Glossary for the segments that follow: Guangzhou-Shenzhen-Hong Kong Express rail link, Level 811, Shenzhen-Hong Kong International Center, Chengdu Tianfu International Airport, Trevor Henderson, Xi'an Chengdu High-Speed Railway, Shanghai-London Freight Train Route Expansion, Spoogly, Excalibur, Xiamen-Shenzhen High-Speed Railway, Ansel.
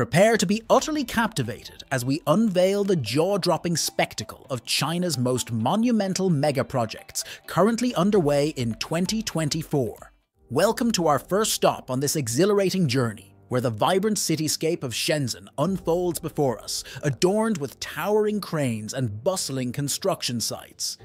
Prepare to be utterly captivated as we unveil the jaw-dropping spectacle of China's most monumental mega-projects currently underway in 2024. Welcome to our first stop on this exhilarating journey, where the vibrant cityscape of Shenzhen unfolds before us, adorned with towering cranes and bustling construction sites.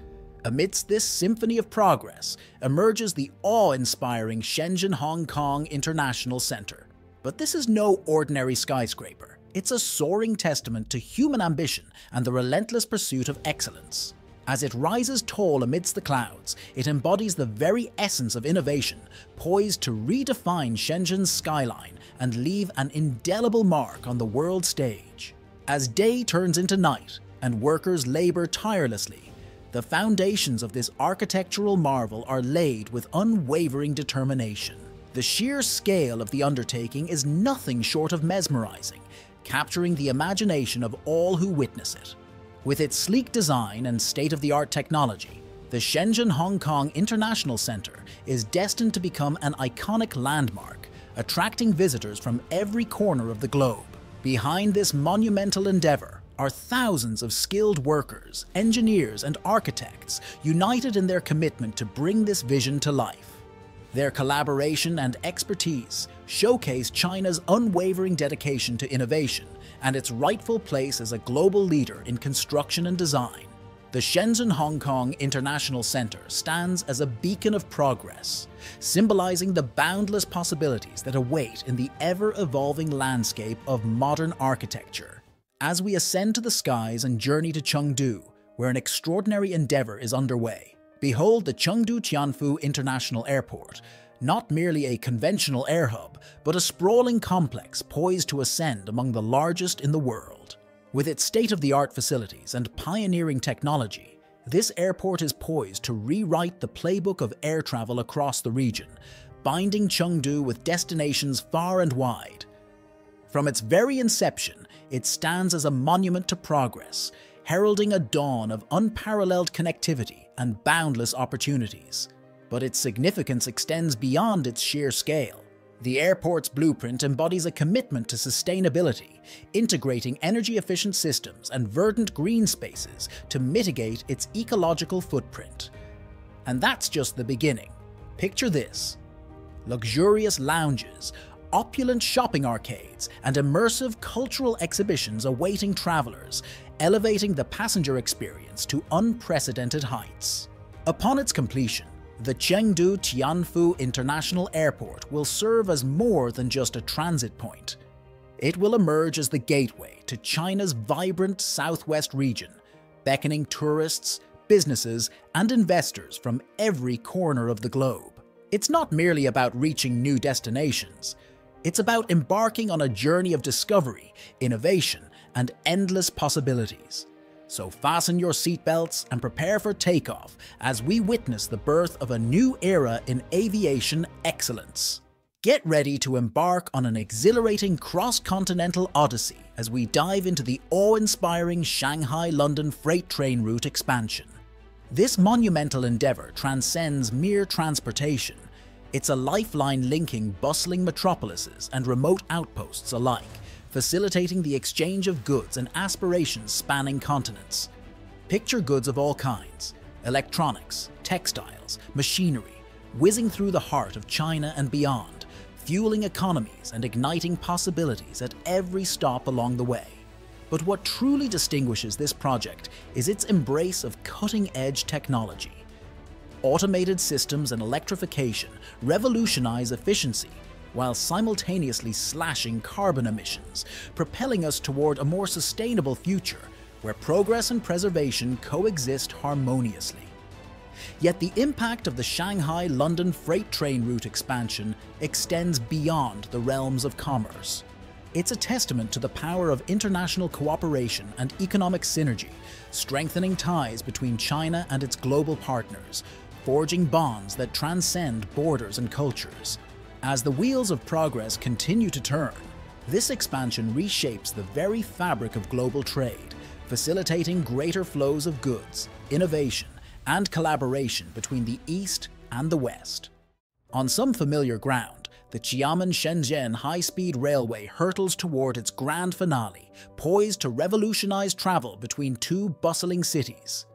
Amidst this symphony of progress emerges the awe-inspiring Shenzhen-Hong Kong International Center. But this is no ordinary skyscraper. It's a soaring testament to human ambition and the relentless pursuit of excellence. As it rises tall amidst the clouds, it embodies the very essence of innovation, poised to redefine Shenzhen's skyline and leave an indelible mark on the world stage. As day turns into night and workers labor tirelessly, the foundations of this architectural marvel are laid with unwavering determination. The sheer scale of the undertaking is nothing short of mesmerizing, capturing the imagination of all who witness it. With its sleek design and state-of-the-art technology, the Shenzhen-Hong Kong International Center is destined to become an iconic landmark, attracting visitors from every corner of the globe. Behind this monumental endeavor are thousands of skilled workers, engineers, and architects united in their commitment to bring this vision to life. Their collaboration and expertise showcase China's unwavering dedication to innovation and its rightful place as a global leader in construction and design. The Shenzhen-Hong Kong International Center stands as a beacon of progress, symbolizing the boundless possibilities that await in the ever-evolving landscape of modern architecture. As we ascend to the skies and journey to Chengdu, where an extraordinary endeavor is underway, behold the Chengdu Tianfu International Airport, not merely a conventional air hub, but a sprawling complex poised to ascend among the largest in the world. With its state-of-the-art facilities and pioneering technology, this airport is poised to rewrite the playbook of air travel across the region, binding Chengdu with destinations far and wide. From its very inception, it stands as a monument to progress, heralding a dawn of unparalleled connectivity and boundless opportunities. But its significance extends beyond its sheer scale. The airport's blueprint embodies a commitment to sustainability, integrating energy-efficient systems and verdant green spaces to mitigate its ecological footprint. And that's just the beginning. Picture this: luxurious lounges, opulent shopping arcades, and immersive cultural exhibitions awaiting travelers, elevating the passenger experience to unprecedented heights. Upon its completion, the Chengdu Tianfu International Airport will serve as more than just a transit point. It will emerge as the gateway to China's vibrant southwest region, beckoning tourists, businesses, and investors from every corner of the globe. It's not merely about reaching new destinations. It's about embarking on a journey of discovery, innovation, and endless possibilities. So fasten your seatbelts and prepare for takeoff as we witness the birth of a new era in aviation excellence. Get ready to embark on an exhilarating cross-continental odyssey as we dive into the awe-inspiring Shanghai-London Freight Train Route Expansion. This monumental endeavor transcends mere transportation. It's a lifeline linking bustling metropolises and remote outposts alike, facilitating the exchange of goods and aspirations spanning continents. Picture goods of all kinds, electronics, textiles, machinery, whizzing through the heart of China and beyond, fueling economies and igniting possibilities at every stop along the way. But what truly distinguishes this project is its embrace of cutting-edge technology. Automated systems and electrification revolutionize efficiency while simultaneously slashing carbon emissions, propelling us toward a more sustainable future where progress and preservation coexist harmoniously. Yet the impact of the Shanghai-London Freight Train Route expansion extends beyond the realms of commerce. It's a testament to the power of international cooperation and economic synergy, strengthening ties between China and its global partners, forging bonds that transcend borders and cultures. As the wheels of progress continue to turn, this expansion reshapes the very fabric of global trade, facilitating greater flows of goods, innovation, and collaboration between the East and the West. On some familiar ground, the Xiamen-Shenzhen High-Speed Railway hurtles toward its grand finale, poised to revolutionize travel between two bustling cities.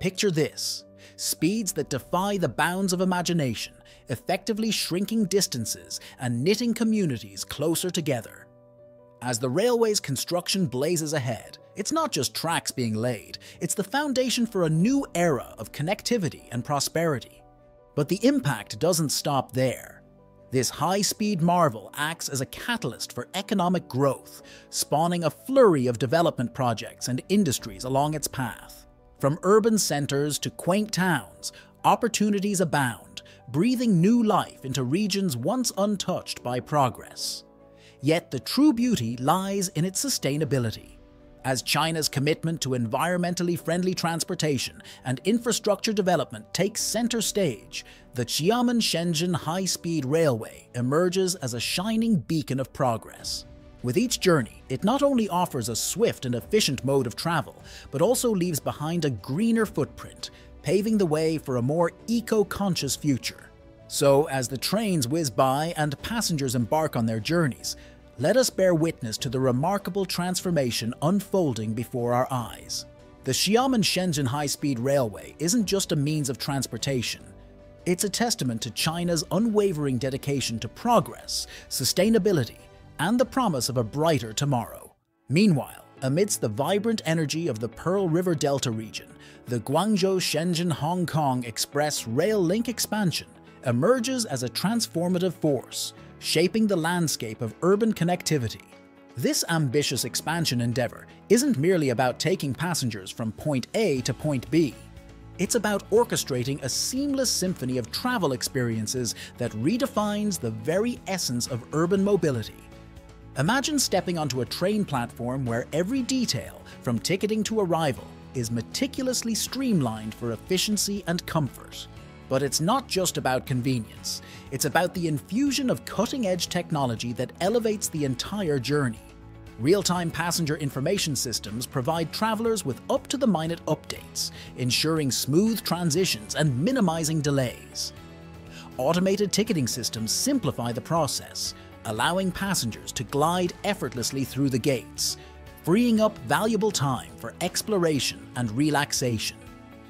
Picture this: speeds that defy the bounds of imagination, effectively shrinking distances and knitting communities closer together. As the railway's construction blazes ahead, it's not just tracks being laid, it's the foundation for a new era of connectivity and prosperity. But the impact doesn't stop there. This high-speed marvel acts as a catalyst for economic growth, spawning a flurry of development projects and industries along its path. From urban centers to quaint towns, opportunities abound, breathing new life into regions once untouched by progress. Yet the true beauty lies in its sustainability. As China's commitment to environmentally friendly transportation and infrastructure development takes center stage, the Xiamen-Shenzhen High-Speed Railway emerges as a shining beacon of progress. With each journey, it not only offers a swift and efficient mode of travel, but also leaves behind a greener footprint, paving the way for a more eco-conscious future. So, as the trains whiz by and passengers embark on their journeys, let us bear witness to the remarkable transformation unfolding before our eyes. The Xiamen-Shenzhen High-Speed Railway isn't just a means of transportation. It's a testament to China's unwavering dedication to progress, sustainability, and the promise of a brighter tomorrow. Meanwhile, amidst the vibrant energy of the Pearl River Delta region, the Guangzhou-Shenzhen-Hong Kong Express rail link expansion emerges as a transformative force, shaping the landscape of urban connectivity. This ambitious expansion endeavor isn't merely about taking passengers from point A to point B. It's about orchestrating a seamless symphony of travel experiences that redefines the very essence of urban mobility. Imagine stepping onto a train platform where every detail, from ticketing to arrival, is meticulously streamlined for efficiency and comfort. But it's not just about convenience. It's about the infusion of cutting-edge technology that elevates the entire journey. Real-time passenger information systems provide travelers with up-to-the-minute updates, ensuring smooth transitions and minimizing delays. Automated ticketing systems simplify the process, allowing passengers to glide effortlessly through the gates, freeing up valuable time for exploration and relaxation.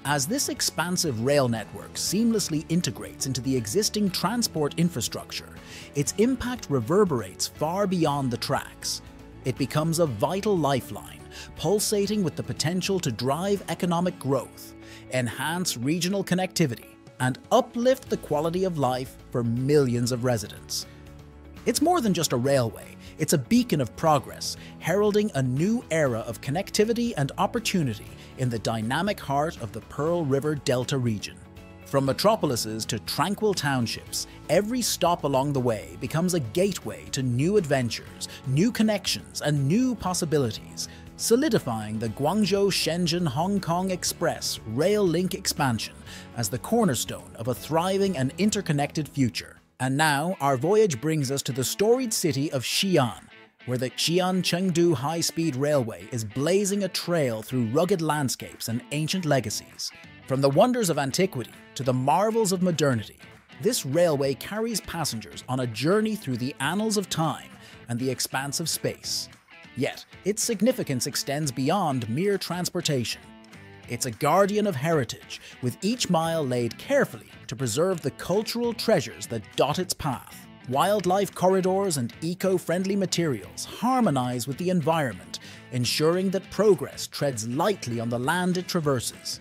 As this expansive rail network seamlessly integrates into the existing transport infrastructure, its impact reverberates far beyond the tracks. It becomes a vital lifeline, pulsating with the potential to drive economic growth, enhance regional connectivity, and uplift the quality of life for millions of residents. It's more than just a railway, it's a beacon of progress, heralding a new era of connectivity and opportunity in the dynamic heart of the Pearl River Delta region. From metropolises to tranquil townships, every stop along the way becomes a gateway to new adventures, new connections, and new possibilities, solidifying the Guangzhou-Shenzhen-Hong Kong Express rail link expansion as the cornerstone of a thriving and interconnected future. And now, our voyage brings us to the storied city of Xi'an, where the Xi'an Chengdu High-Speed Railway is blazing a trail through rugged landscapes and ancient legacies. From the wonders of antiquity to the marvels of modernity, this railway carries passengers on a journey through the annals of time and the expanse of space. Yet, its significance extends beyond mere transportation. It's a guardian of heritage, with each mile laid carefully to preserve the cultural treasures that dot its path. Wildlife corridors and eco-friendly materials harmonize with the environment, ensuring that progress treads lightly on the land it traverses.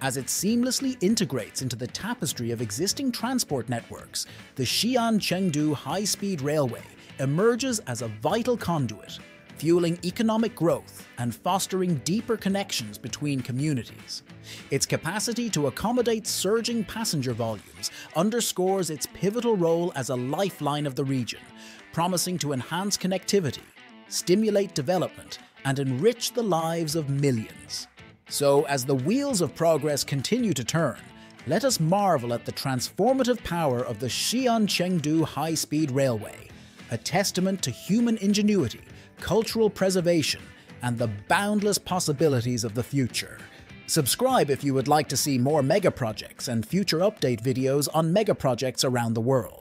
As it seamlessly integrates into the tapestry of existing transport networks, the Xi'an-Chengdu High-Speed Railway emerges as a vital conduit, fueling economic growth and fostering deeper connections between communities. Its capacity to accommodate surging passenger volumes underscores its pivotal role as a lifeline of the region, promising to enhance connectivity, stimulate development, and enrich the lives of millions. So, as the wheels of progress continue to turn, let us marvel at the transformative power of the Xi'an-Chengdu High-Speed Railway, a testament to human ingenuity, cultural preservation, and the boundless possibilities of the future. Subscribe if you would like to see more megaprojects and future update videos on megaprojects around the world.